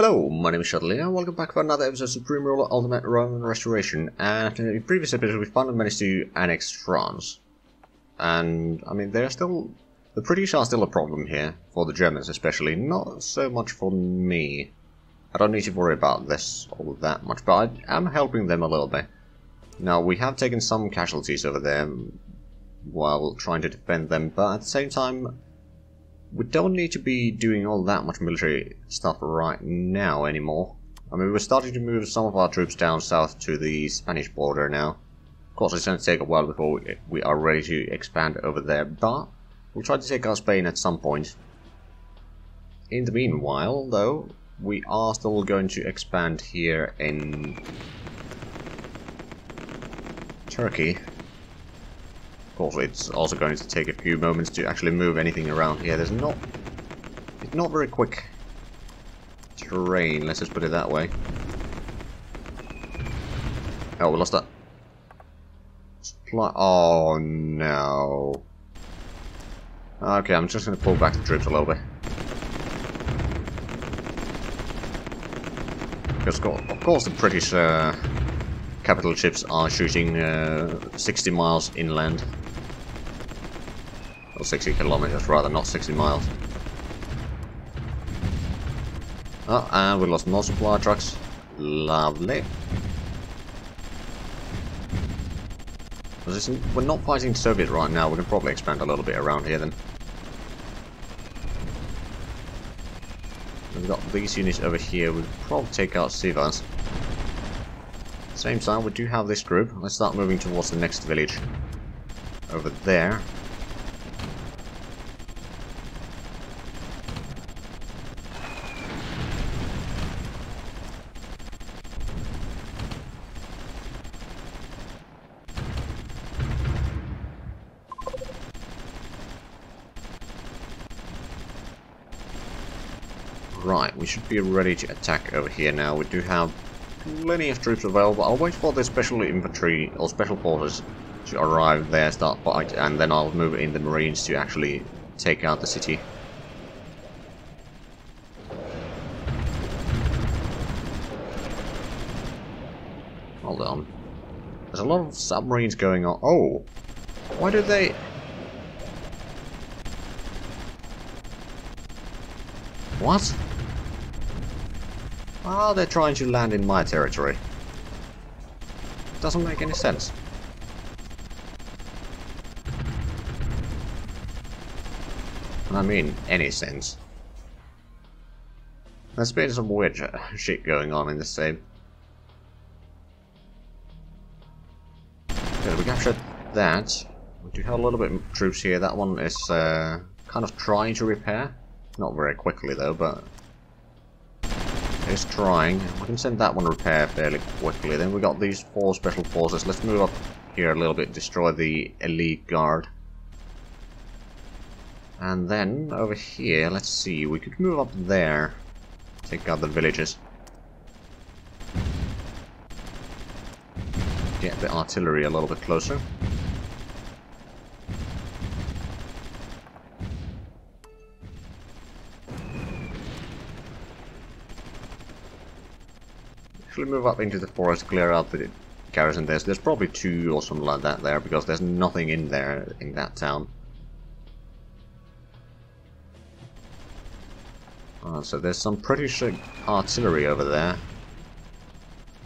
Hello, my name is Zhatelier and welcome back for another episode of Supreme Ruler Ultimate Roman Restoration. And in the previous episode we finally managed to annex France. And I mean the British are still a problem here, for the Germans especially, not so much for me. I don't need to worry about this all that much, but I am helping them a little bit. Now we have taken some casualties over there while trying to defend them, but at the same time we don't need to be doing all that much military stuff right now anymore. I mean, we're starting to move some of our troops down south to the Spanish border now. Of course, it's going to take a while before we are ready to expand over there, but we'll try to take out Spain at some point. In the meanwhile, though, we are still going to expand here in Turkey. Of course, it's also going to take a few moments to actually move anything around here. It's not very quick terrain, let's just put it that way. Oh, we lost that. Supply. Oh, no. Okay, I'm just going to pull back the troops a little bit. Because, of course, the British capital ships are shooting 60 miles inland. Or 60 kilometers, rather, not 60 miles. Oh, and we lost more supply trucks. Lovely. We're not fighting Soviet right now, we can probably expand a little bit around here then. We've got these units over here, we'll probably take out Sivas. Same time, we do have this group. Let's start moving towards the next village over there. Right, we should be ready to attack over here now. We do have plenty of troops available. I'll wait for the special infantry or special forces to arrive there, start fight, and then I'll move in the marines to actually take out the city. Hold on. There's a lot of submarines going on. Oh! Why do they... What? Ah, they're trying to land in my territory. Doesn't make any sense. I mean, any sense. There's been some weird shit going on in this game. Okay, we captured that. We do have a little bit of troops here. That one is kind of trying to repair. Not very quickly though, but... is trying. We can send that one repair fairly quickly. Then we got these four special forces. Let's move up here a little bit, destroy the elite guard. And then over here, let's see, we could move up there, take out the villages. Get the artillery a little bit closer. Move up into the forest, clear out the garrison. There's probably two or something like that there, because there's nothing in there in that town. So there's some British artillery over there,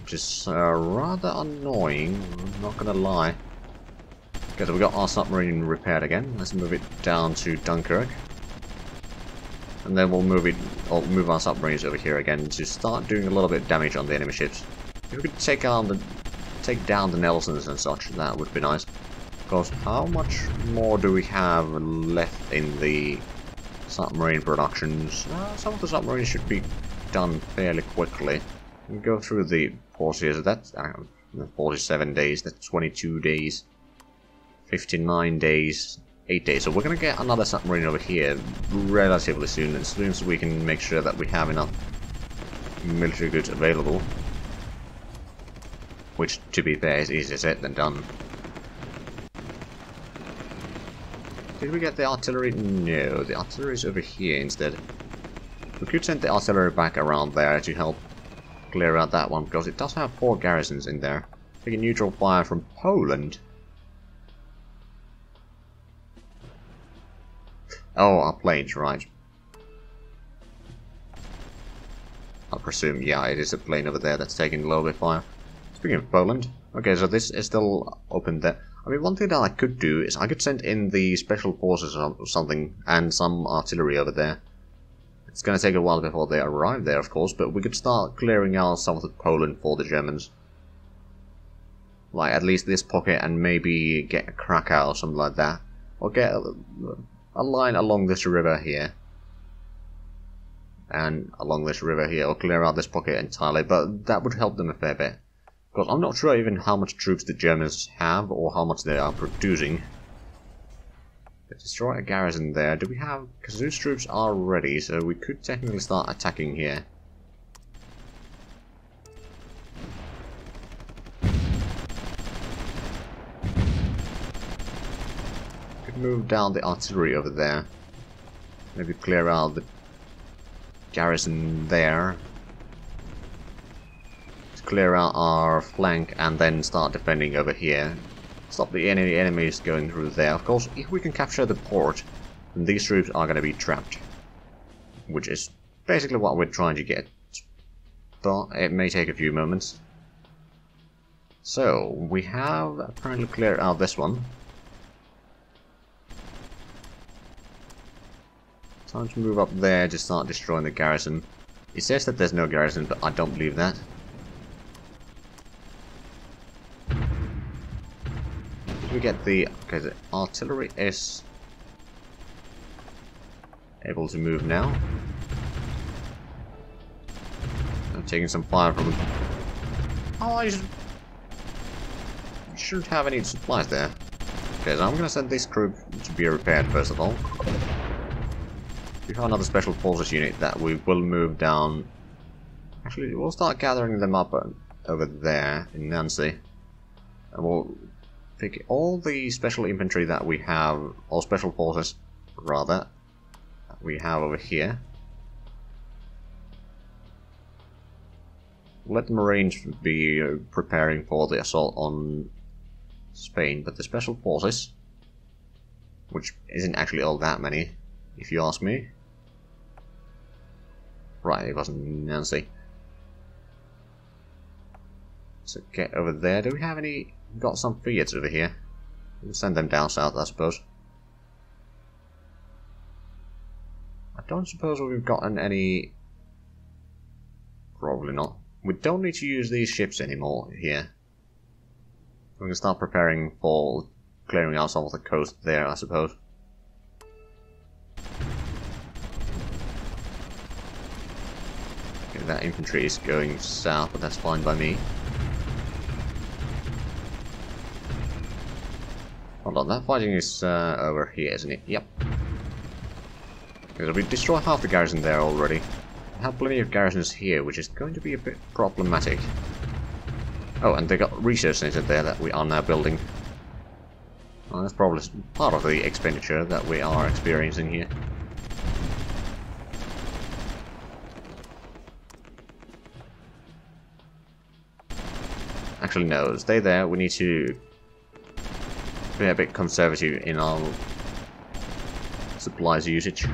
which is rather annoying, I'm not gonna lie. Okay, so we got our submarine repaired again. Let's move it down to Dunkirk. And then we'll move our submarines over here again to start doing a little bit of damage on the enemy ships. If we could take down the Nelsons and such, that would be nice. Because how much more do we have left in the submarine productions? Some of the submarines should be done fairly quickly. We go through the pause here, so that's 47 days, that's 22 days, 59 days. 8 days, so we're going to get another submarine over here relatively soon, as soon as we can make sure that we have enough military goods available. Which, to be fair, is easier said than done. Did we get the artillery? No, the artillery is over here instead. We could send the artillery back around there to help clear out that one, because it does have 4 garrisons in there. Take a neutral fire from Poland. Oh, our planes, right. I presume, yeah, it is a plane over there that's taking a little bit fire. Speaking of Poland, okay, so this is still open there. I mean, one thing that I could do is I could send in the special forces or something and some artillery over there. It's going to take a while before they arrive there, of course, but we could start clearing out some of the Poland for the Germans. Like, at least this pocket and maybe get Krakow or something like that. Or get a line along this river here. And along this river here, or clear out this pocket entirely, but that would help them a fair bit. Because I'm not sure even how much troops the Germans have, or how much they are producing. They destroy a garrison there. Do we have... because those troops are ready, so we could technically start attacking here. Could move down the artillery over there. Maybe clear out the garrison there. Clear out our flank and then start defending over here. Stop the enemies going through there. Of course, if we can capture the port, then these troops are going to be trapped, which is basically what we're trying to get. But it may take a few moments. So we have apparently cleared out this one. Time to move up there to start destroying the garrison. It says that there's no garrison, but I don't believe that. We get the... okay, the artillery is able to move now. I'm taking some fire from... oh, I shouldn't have any supplies there. Okay, so I'm gonna send this group to be repaired first of all. We have another special forces unit that we will move down. Actually, we'll start gathering them up over there in Nancy, and we'll pick all the special infantry that we have, or special forces, rather, that we have over here. Let the Marines be preparing for the assault on Spain, but the special forces, which isn't actually all that many, if you ask me. Right, it wasn't Nancy. So get over there. Do we have any... we've got some Fiats over here. We'll send them down south, I suppose. I don't suppose we've gotten any... probably not. We don't need to use these ships anymore here. We can start preparing for clearing out some of the coast there, I suppose. Okay, that infantry is going south, but that's fine by me. Hold on, that fighting is over here, isn't it? Yep. Because we destroyed half the garrison there already. I have plenty of garrisons here, which is going to be a bit problematic. Oh, and they got research centers there that we are now building. Well, that's probably part of the expenditure that we are experiencing here. Actually, no, stay there. We need to... we're a bit conservative in our supplies usage.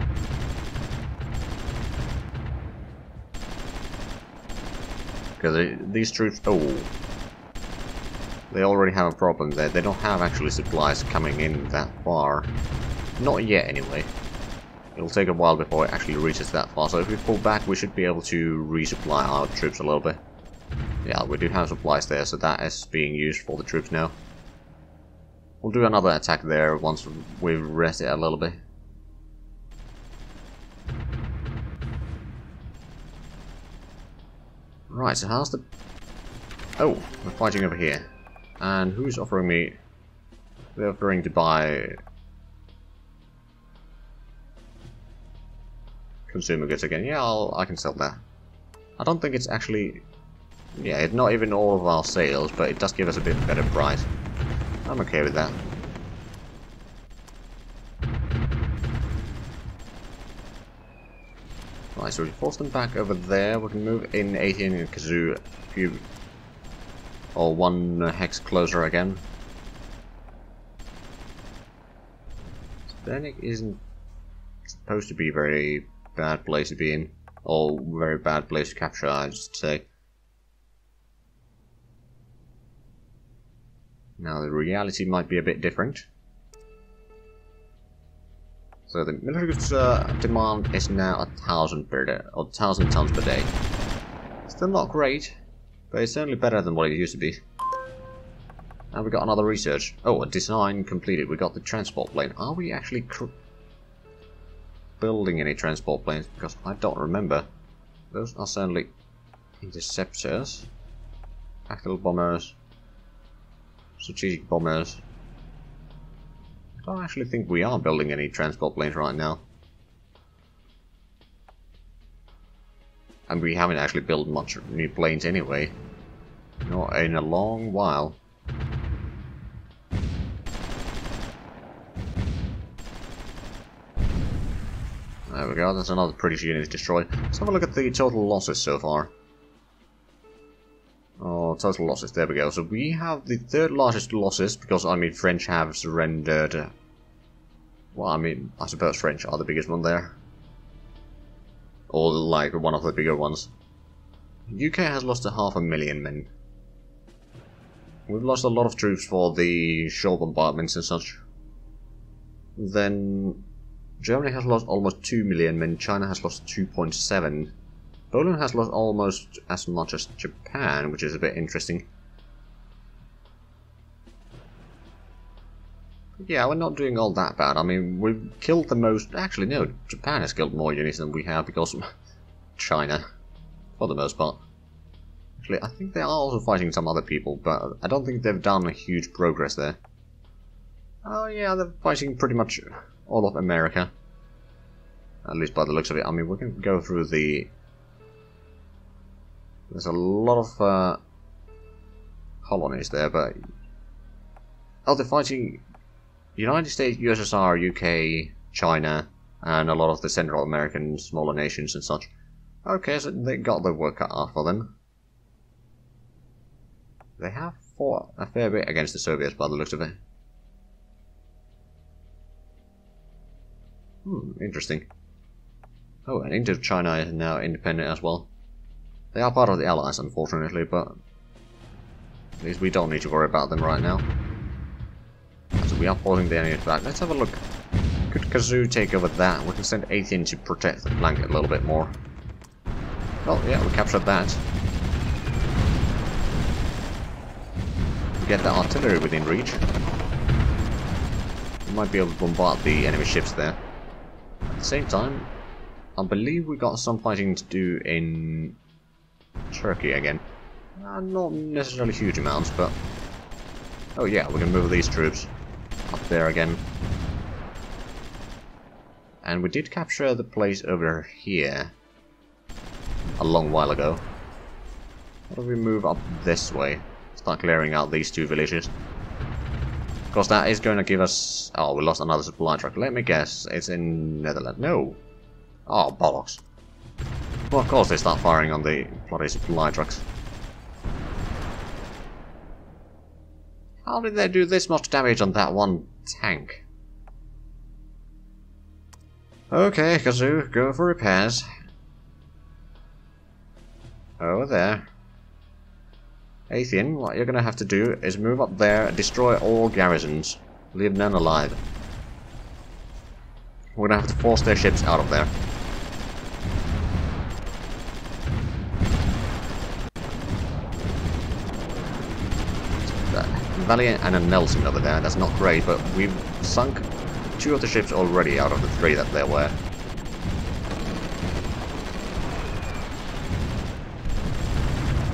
Because these troops, oh, they already have a problem there. They don't have actually supplies coming in that far. Not yet anyway. It'll take a while before it actually reaches that far. So if we pull back, we should be able to resupply our troops a little bit. Yeah, we do have supplies there, so that is being used for the troops now. We'll do another attack there once we've rested it a little bit. Right, so how's the... oh, we're fighting over here. And who's offering me... they're offering to buy... consumer goods again. Yeah, I can sell that. I don't think it's actually... yeah, it's not even all of our sales, but it does give us a bit better price. I'm okay with that. Right, so we can force them back over there. We can move in 18 and Kazoo a few, or one hex closer again. Spernik isn't supposed to be a very bad place to be in, or very bad place to capture, I should say. Now the reality might be a bit different. So the military goods demand is now 1,000 tons per day. Still not great, but it's certainly better than what it used to be. And we got another research. Oh, a design completed. We got the transport plane. Are we actually building any transport planes? Because I don't remember. Those are certainly interceptors, tactical bombers, strategic bombers. I don't actually think we are building any transport planes right now. And we haven't actually built much new planes anyway. Not in a long while. There we go, that's another British unit destroyed. Let's have a look at the total losses so far. Oh, total losses, there we go. So we have the third largest losses, because I mean French have surrendered. Well, I mean, I suppose French are the biggest one there. Or like one of the bigger ones. UK has lost 500,000 men. We've lost a lot of troops for the shore bombardments and such. Then Germany has lost almost 2 million men, China has lost 2.7. Poland has lost almost as much as Japan, which is a bit interesting. Yeah, we're not doing all that bad. I mean, we've killed the most... Actually, no, Japan has killed more units than we have because of China, for the most part. Actually, I think they are also fighting some other people, but I don't think they've done a huge progress there. Oh yeah, they're fighting pretty much all of America. At least by the looks of it. I mean, we can go through the... There's a lot of colonies there, but... Oh, they're fighting United States, USSR, UK, China, and a lot of the Central American smaller nations and such. Okay, so they got their work cut out for them. They have fought a fair bit against the Soviets by the looks of it. Interesting. Oh, and Indochina is now independent as well. They are part of the Allies, unfortunately, but at least we don't need to worry about them right now. So we are pausing the enemies back. Let's have a look. Could Kazoo take over that? We can send 18 to protect the flank a little bit more. Well, yeah, we captured that. We get the artillery within reach. We might be able to bombard the enemy ships there. At the same time, I believe we got some fighting to do in Turkey again. Not necessarily huge amounts, but... Oh yeah, we can move these troops up there again. And we did capture the place over here a long while ago. What if we move up this way? Start clearing out these two villages. Because that is going to give us... Oh, we lost another supply truck. Let me guess, it's in Netherlands. No! Oh, bollocks. Well, of course they start firing on the bloody supply trucks. How did they do this much damage on that one tank? Okay, Kazoo, go for repairs. Over there. Atheon, what you're gonna have to do is move up there, destroy all garrisons. Leave none alive. We're gonna have to force their ships out of there. Valiant and a Nelson over there, that's not great, but we've sunk 2 of the ships already out of the 3 that there were.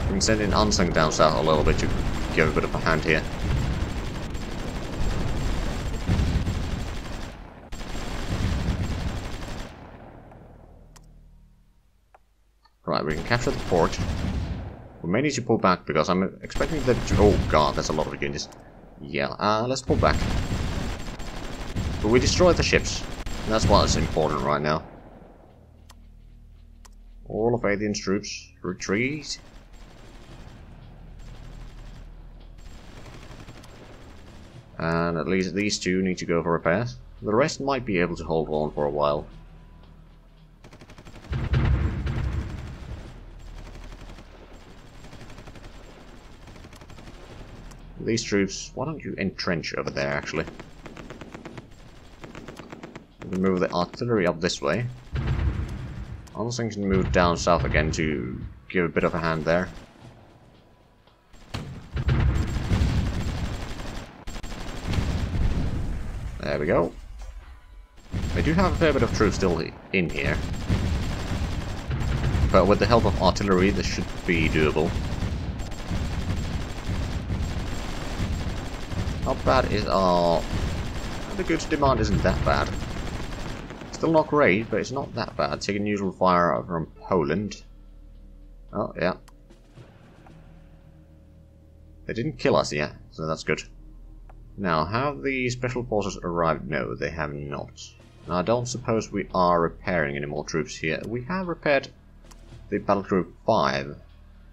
We can send in Unsung down south a little bit to give a bit of a hand here. Right, we can capture the port. We may need to pull back because I'm expecting them to... Oh god, that's a lot of units. Yeah, let's pull back. But we destroyed the ships. That's what's important right now. All of Adrian's troops retreat. And at least these two need to go for repairs. The rest might be able to hold on for a while. These troops, why don't you entrench over there actually? We can move the artillery up this way. Other things can move down south again to give a bit of a hand there. There we go. They do have a fair bit of troops still in here. But with the help of artillery, this should be doable. Not bad is our... The goods demand isn't that bad. Still not great, but it's not that bad. Taking usual fire from Poland. Oh, yeah. They didn't kill us yet, so that's good. Now, have the special forces arrived? No, they have not. Now, I don't suppose we are repairing any more troops here. We have repaired the battle group 5.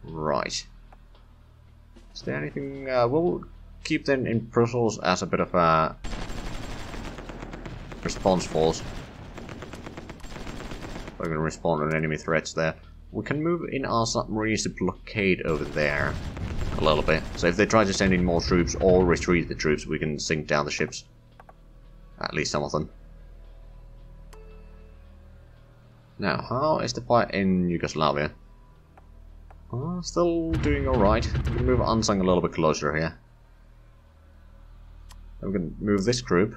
Right. Is there anything... we'll keep them in Brussels as a bit of a response force. We're going to respond on enemy threats there. We can move in our submarines to blockade over there a little bit. So if they try to send in more troops or retrieve the troops, we can sink down the ships. At least some of them. Now, how is the fight in Yugoslavia? Still doing alright. We can move Unsung a little bit closer here. I'm going to move this group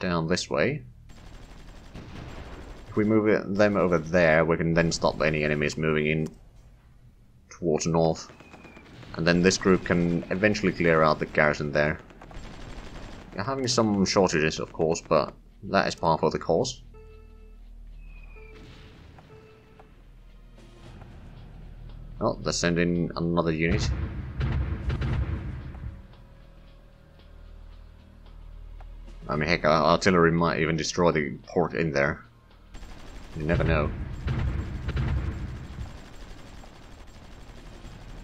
down this way. If we move them over there, we can then stop any enemies moving in towards north. And then this group can eventually clear out the garrison there. You're having some shortages, of course, but that is part of the course. Oh, they're sending another unit. I mean, heck, artillery might even destroy the port in there. You never know.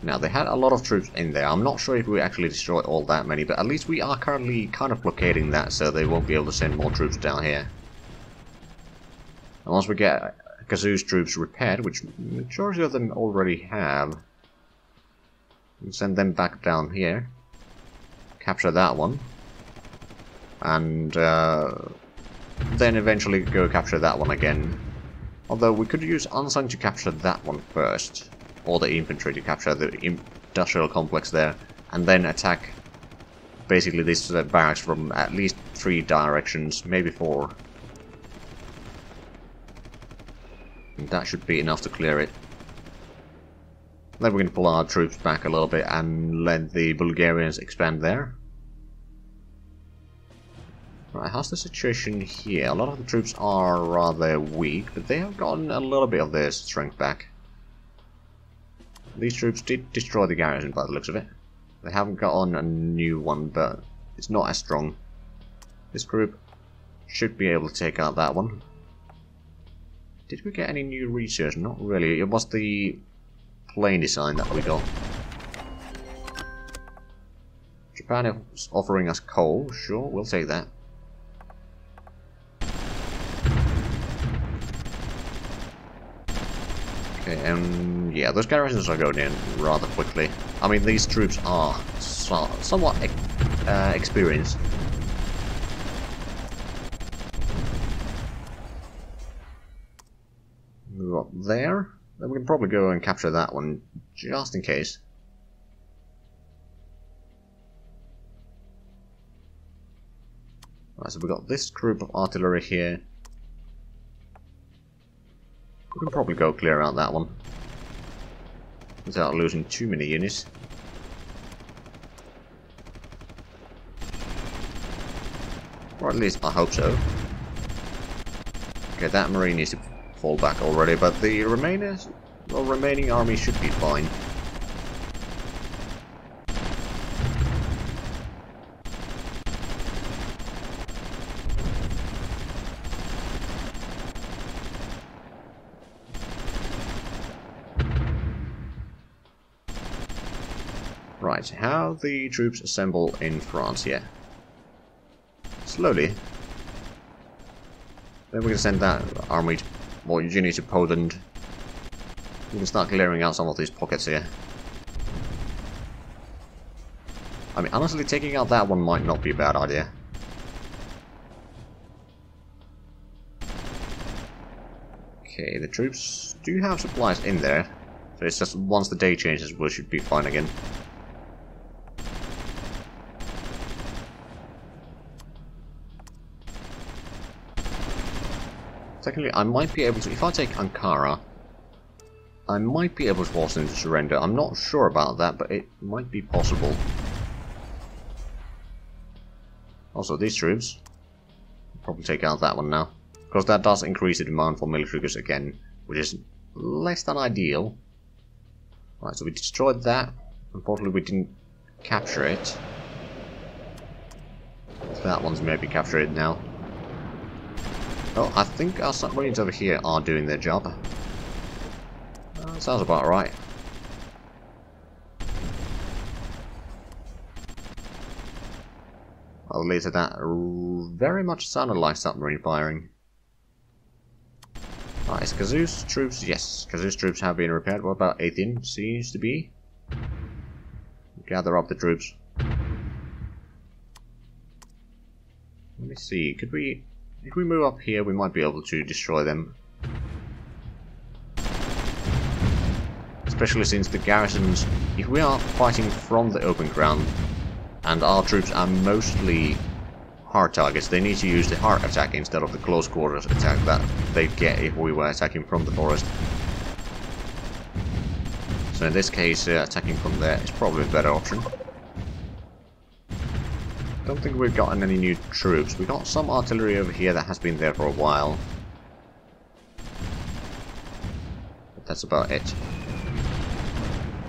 Now, they had a lot of troops in there. I'm not sure if we actually destroyed all that many, but at least we are currently kind of blockading that, so they won't be able to send more troops down here. And once we get Kazoo's troops repaired, which majority of them already have, we can send them back down here. Capture that one. And then eventually go capture that one again. Although we could use Unsung to capture that one first, or the infantry to capture the industrial complex there, and then attack basically these barracks from at least 3 directions, maybe 4. And that should be enough to clear it. Then we can pull our troops back a little bit and let the Bulgarians expand there. Right, how's the situation here? A lot of the troops are rather weak, but they have gotten a little bit of their strength back. These troops did destroy the garrison by the looks of it. They haven't got on a new one, but it's not as strong. This group should be able to take out that one. Did we get any new research? Not really. It was the plane design that we got. Japan is offering us coal. Sure, we'll take that. Yeah, those garrisons are going in rather quickly. I mean, these troops are somewhat experienced. Move up there. Then we can probably go and capture that one, just in case. Right, so we've got this group of artillery here. We can probably go clear out that one without losing too many units. Or at least I hope so. Okay, that marine needs to fall back already, but the remaining army should be fine. Right, how the troops assemble in France here. Slowly. Then we can send that army more uniquely to Poland. We can start clearing out some of these pockets here. I mean, honestly, taking out that one might not be a bad idea. Okay, the troops do have supplies in there. So it's just once the day changes, we should be fine again. Technically, I might be able to, if I take Ankara, I might be able to force them to surrender. I'm not sure about that, but it might be possible. Also, these troops, probably take out that one now, because that does increase the demand for military goods again, which is less than ideal. Right, so we destroyed that. Unfortunately, we didn't capture it. That one's maybe captured now. Oh, I think our submarines over here are doing their job. Sounds about right. I'll leave to that. Very much sounded like submarine firing. Right, is Kazu's troops? Yes, Kazu's troops have been repaired. What about Athen? Seems to be. Gather up the troops. Let me see. Could we? If we move up here, we might be able to destroy them. Especially since the garrisons, if we are fighting from the open ground, and our troops are mostly hard targets, they need to use the hard attack instead of the close quarters attack that they'd get if we were attacking from the forest. So in this case, attacking from there is probably a better option. I don't think we've gotten any new troops. We've got some artillery over here that has been there for a while. But that's about it.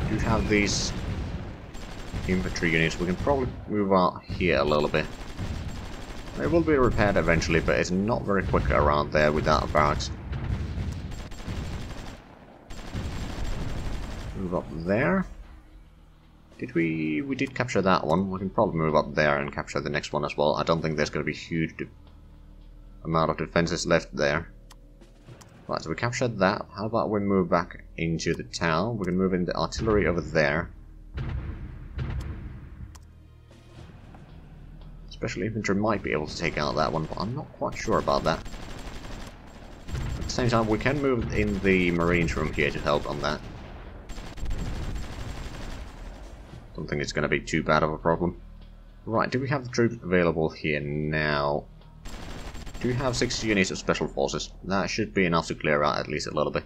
We do have these infantry units. We can probably move out here a little bit. They will be repaired eventually, but it's not very quick around there without barracks. Move up there. Did we? We did capture that one. We can probably move up there and capture the next one as well. I don't think there's going to be a huge amount of defenses left there. Right, so we captured that. How about we move back into the town? We can move in the artillery over there. Special infantry might be able to take out that one, but I'm not quite sure about that. At the same time, we can move in the Marines from here to help on that. I don't think it's going to be too bad of a problem. Right, do we have the troops available here now? Do we have 6 units of special forces? That should be enough to clear out at least a little bit.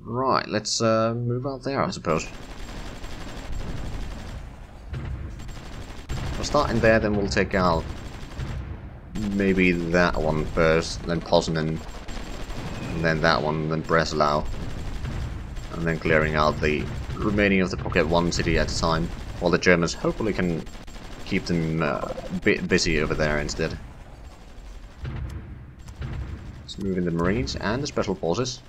Right, let's move out there, I suppose. We'll start in there, then we'll take out maybe that one first, then Poznan, and then that one, then Breslau. And then clearing out the remaining of the pocket, one city at a time, while the Germans hopefully can keep them a bit busy over there instead. Let's move in the Marines and the Special Forces.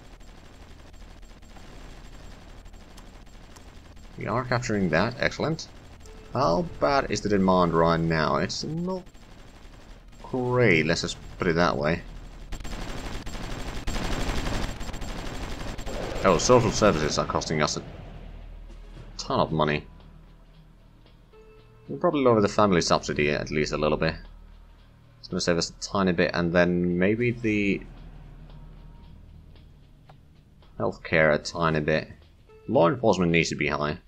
We are capturing that, excellent. How bad is the demand right now? It's not great, let's just put it that way. Oh, social services are costing us a ton of money. We'll probably lower the family subsidy at least a little bit. It's going to save us a tiny bit, and then maybe the healthcare a tiny bit. Law enforcement needs to be high.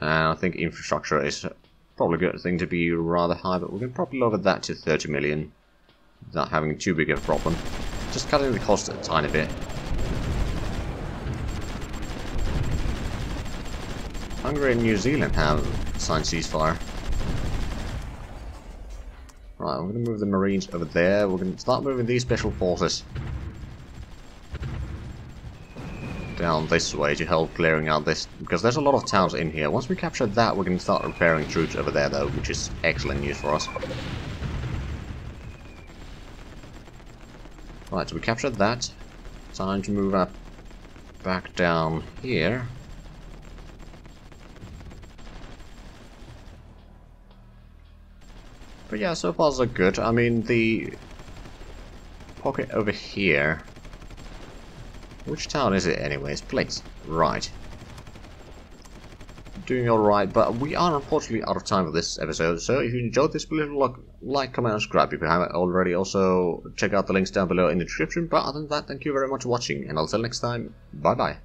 And I think infrastructure is probably a good thing to be rather high, but we can probably lower that to 30 million without having too big a problem. Just cutting the cost a tiny bit. Hungary and New Zealand have signed ceasefire. Right, we're going to move the Marines over there. We're going to start moving these special forces down this way to help clearing out this, because there's a lot of towns in here. Once we capture that, we can start repairing troops over there though, which is excellent news for us. Right, so we captured that. Time to move up back down here. But yeah, so far so good. I mean, the pocket over here. Which town is it anyways? Place. Right. Doing alright, but we are unfortunately out of time for this episode, so if you enjoyed this, please like, comment and subscribe if you haven't already. Also, check out the links down below in the description, but other than that, thank you very much for watching, and until next time, bye bye.